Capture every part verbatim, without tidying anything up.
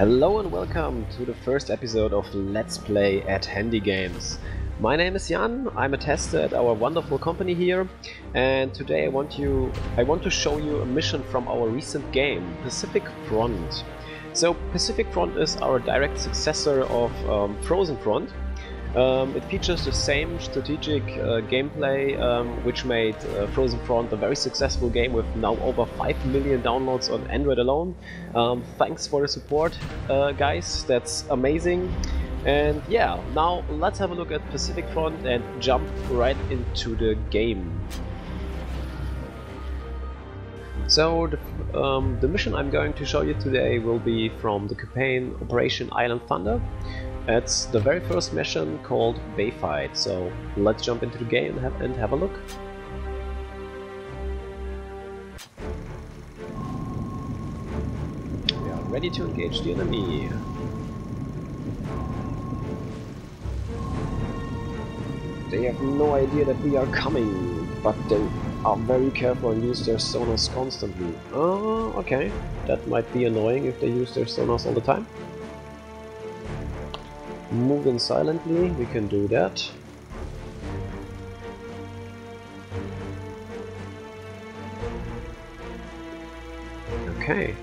Hello and welcome to the first episode of Let's Play at Handy Games. My name is Jan, I'm a tester at our wonderful company here, and today I want you I want to show you a mission from our recent game, Pacific Front. So Pacific Front is our direct successor of um, Frozen Front. Um, it features the same strategic uh, gameplay um, which made uh, Frozen Front a very successful game with now over five million downloads on Android alone. Um, thanks for the support, uh, guys, that's amazing. And yeah, now let's have a look at Pacific Front and jump right into the game. So the, um, the mission I'm going to show you today will be from the campaign Operation Island Thunder. It's the very first mission called Bay Fight, so let's jump into the game and have, and have a look. We are ready to engage the enemy. They have no idea that we are coming, but they are very careful and use their sonars constantly. Oh, okay. That might be annoying if they use their sonars all the time. Move in silently, we can do that. Okay.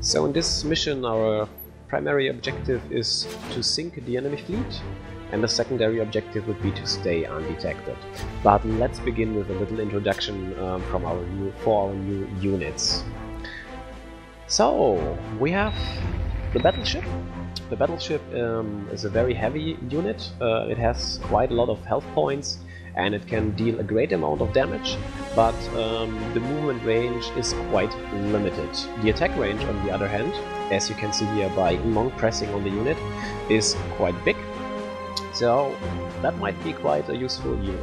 So in this mission our primary objective is to sink the enemy fleet, and the secondary objective would be to stay undetected. But let's begin with a little introduction um, from our new, for our new units. So, we have the battleship. The battleship um, is a very heavy unit. Uh, it has quite a lot of health points and it can deal a great amount of damage, but um, the movement range is quite limited. The attack range, on the other hand, as you can see here by long pressing on the unit, is quite big. So, that might be quite a useful unit.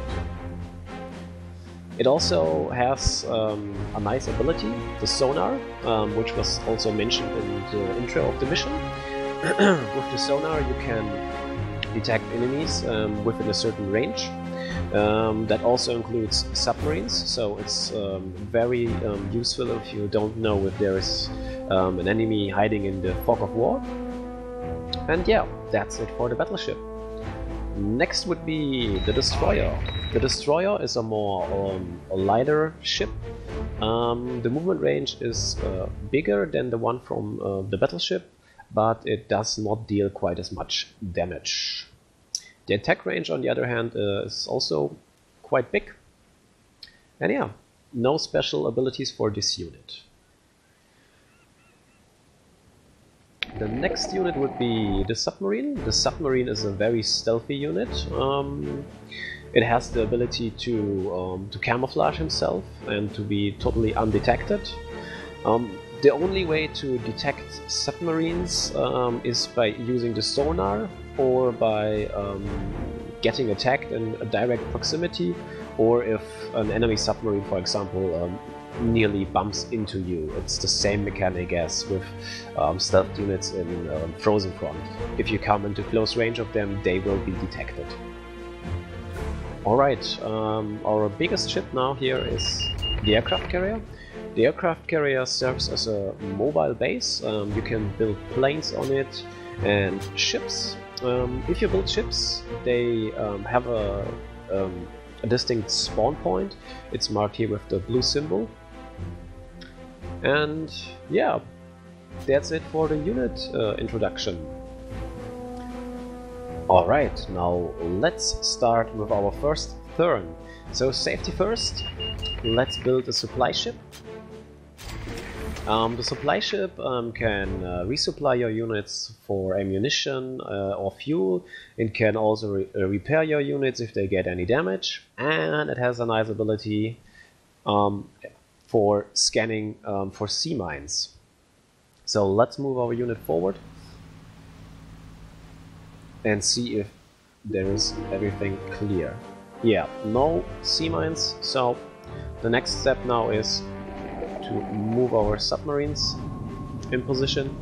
It also has um, a nice ability, the sonar, um, which was also mentioned in the intro of the mission. With the sonar you can detect enemies um, within a certain range. Um, that also includes submarines, so it's um, very um, useful if you don't know if there is um, an enemy hiding in the fog of war. And yeah, that's it for the battleship. Next would be the destroyer. The destroyer is a more um, a lighter ship. Um, the movement range is uh, bigger than the one from uh, the battleship, but it does not deal quite as much damage. The attack range, on the other hand, uh, is also quite big. And yeah, no special abilities for this unit. The next unit would be the submarine. The submarine is a very stealthy unit. Um, it has the ability to, um, to camouflage himself and to be totally undetected. Um, the only way to detect submarines um, is by using the sonar or by um, getting attacked in a direct proximity, or if an enemy submarine, for example, um, nearly bumps into you. It's the same mechanic as with um, stealth units in um, Frozen Front. If you come into close range of them, they will be detected. Alright, um, our biggest ship now here is the aircraft carrier. The aircraft carrier serves as a mobile base. Um, you can build planes on it and ships. Um, if you build ships, they um, have a, um, a distinct spawn point. It's marked here with the blue symbol. And yeah, that's it for the unit uh, introduction. Alright, now let's start with our first turn. So safety first, let's build a supply ship. Um, the supply ship um, can uh, resupply your units for ammunition uh, or fuel. It can also re repair your units if they get any damage. And it has a nice ability um, for scanning um, for sea mines. So let's move our unit forward and see if there is everything clear. Yeah, no sea mines, so the next step now is to move our submarines in position.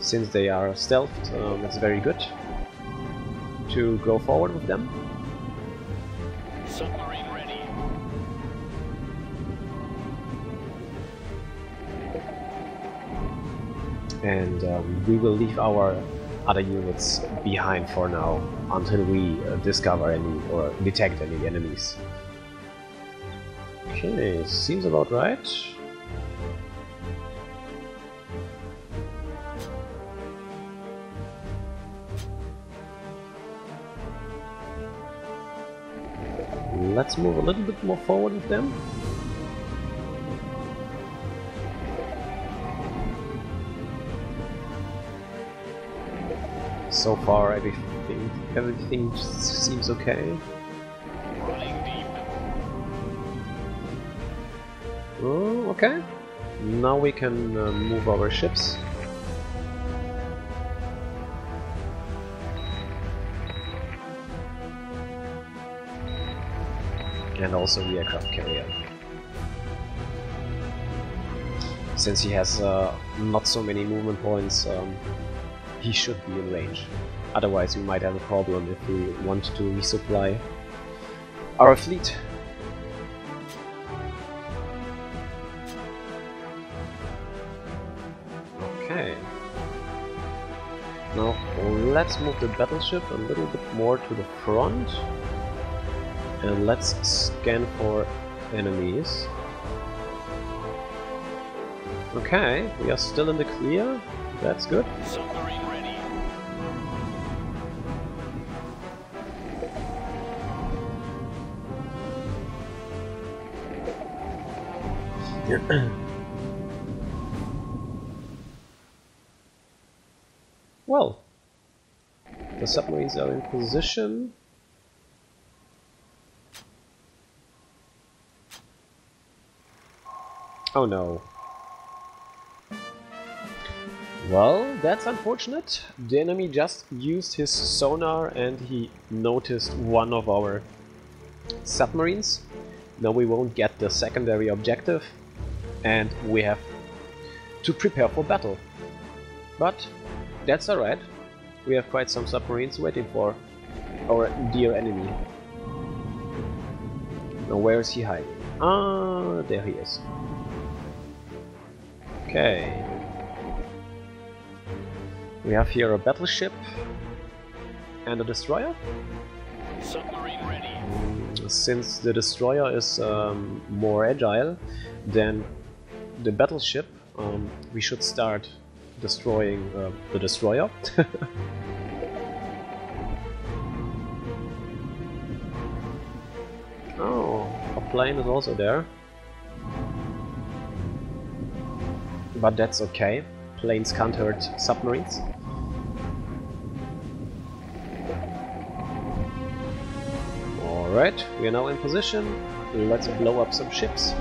Since they are stealthed, um, it's very good to go forward with them. Submarine ready. and uh, we will leave our other units behind for now until we uh, discover any or detect any enemies. Okay, seems about right. Let's move a little bit more forward with them. So far, everything everything just seems okay. Running deep. Oh, okay. Now we can uh, move our ships. And also the aircraft carrier. Since he has uh, not so many movement points, um, he should be in range. Otherwise we might have a problem if we want to resupply our fleet. Okay. Now let's move the battleship a little bit more to the front. And let's scan for enemies. Okay, we are still in the clear. That's good. Submarine ready. Well, the submarines are in position. Oh no. Well, that's unfortunate. The enemy just used his sonar and he noticed one of our submarines. Now we won't get the secondary objective and we have to prepare for battle. But that's alright. We have quite some submarines waiting for our dear enemy. Now where is he hiding? Ah, there he is. Okay, we have here a battleship and a destroyer. Submarine ready. Since the destroyer is um, more agile than the battleship, um, we should start destroying uh, the destroyer. Oh, a plane is also there. But that's okay. Planes can't hurt submarines. Alright, we are now in position. Let's blow up some ships.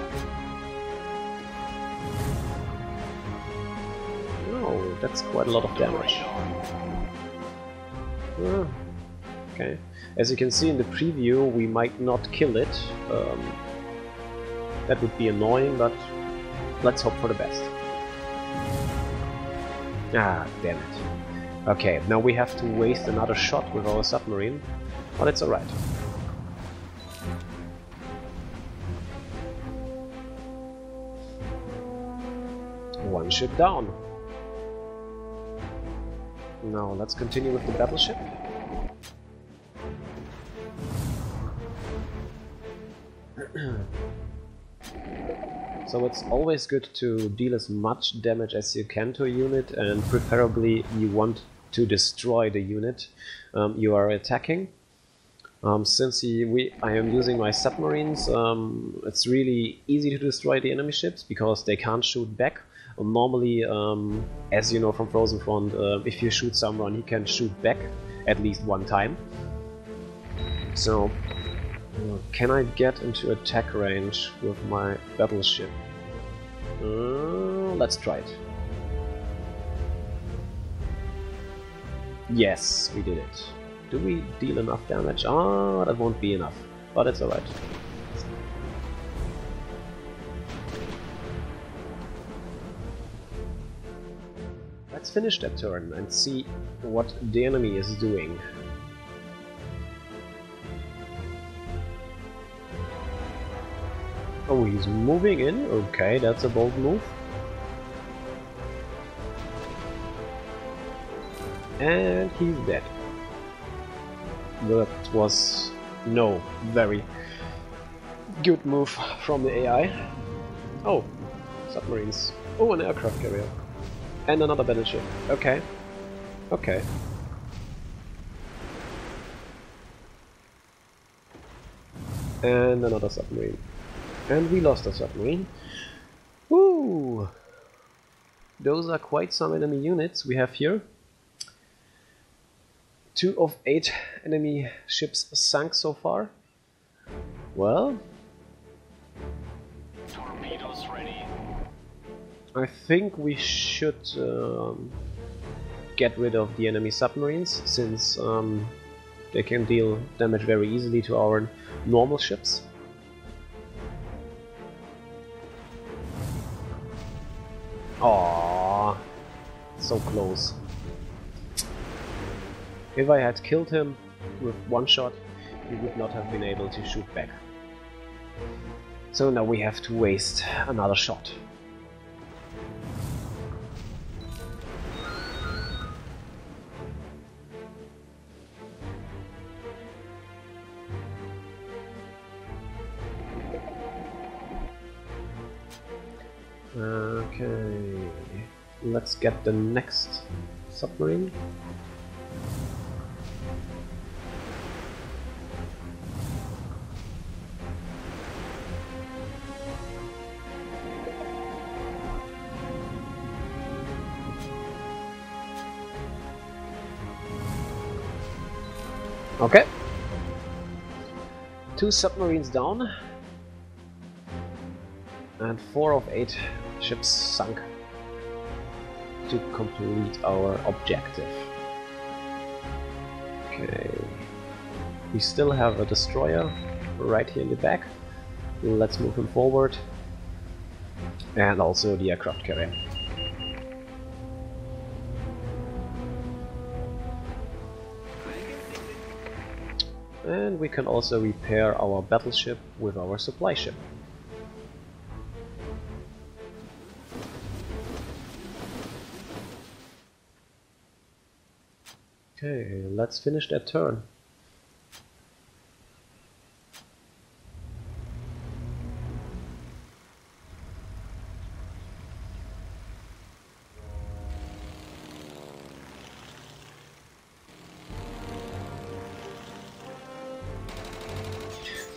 Oh, that's quite a lot of damage. Ah, okay. As you can see in the preview, we might not kill it. Um, that would be annoying, but let's hope for the best. Ah, damn it. Okay, now we have to waste another shot with our submarine, but it's alright. One ship down. Now let's continue with the battleship. So it's always good to deal as much damage as you can to a unit, and preferably you want to destroy the unit um, you are attacking. Um, since we, I am using my submarines, um, it's really easy to destroy the enemy ships because they can't shoot back. Normally, um, as you know from Frozen Front, uh, if you shoot someone, he can shoot back at least one time. So, uh, can I get into attack range with my battleship? Uh, let's try it. Yes, we did it. Do we deal enough damage? Ah, that won't be enough, but it's alright. Let's finish that turn and see what the enemy is doing. Oh, he's moving in? Okay, that's a bold move. And he's dead. That was no very good move from the A I. Oh, submarines. Oh, an aircraft carrier. And another battleship. Okay. Okay. And another submarine. And we lost a submarine. Woo! Those are quite some enemy units we have here. Two of eight enemy ships sunk so far. Well, torpedoes ready. I think we should um, get rid of the enemy submarines, since um, they can deal damage very easily to our normal ships. Aww, so close. If I had killed him with one shot, he would not have been able to shoot back. So now we have to waste another shot. Okay, let's get the next submarine. Okay, two submarines down and four of eight ships sunk to complete our objective. Okay, we still have a destroyer right here in the back. Let's move him forward, and also the aircraft carrier. And we can also repair our battleship with our supply ship. Okay, let's finish that turn.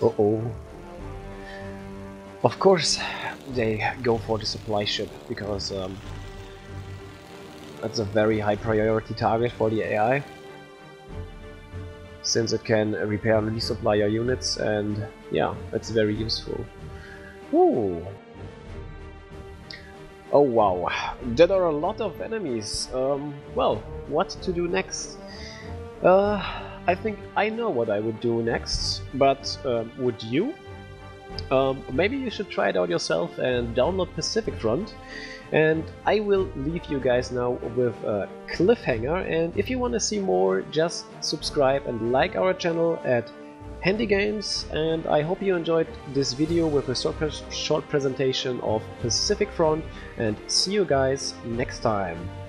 Uh-oh. Of course they go for the supply ship, because um, that's a very high priority target for the A I, since it can repair and resupply your units, and yeah, that's very useful. Ooh. Oh wow, there are a lot of enemies. Um, well, what to do next? Uh, I think I know what I would do next, but um, would you? Um, maybe you should try it out yourself and download Pacific Front. And I will leave you guys now with a cliffhanger, and if you want to see more, just subscribe and like our channel at Handy Games, and I hope you enjoyed this video with a short presentation of Pacific Front, and see you guys next time.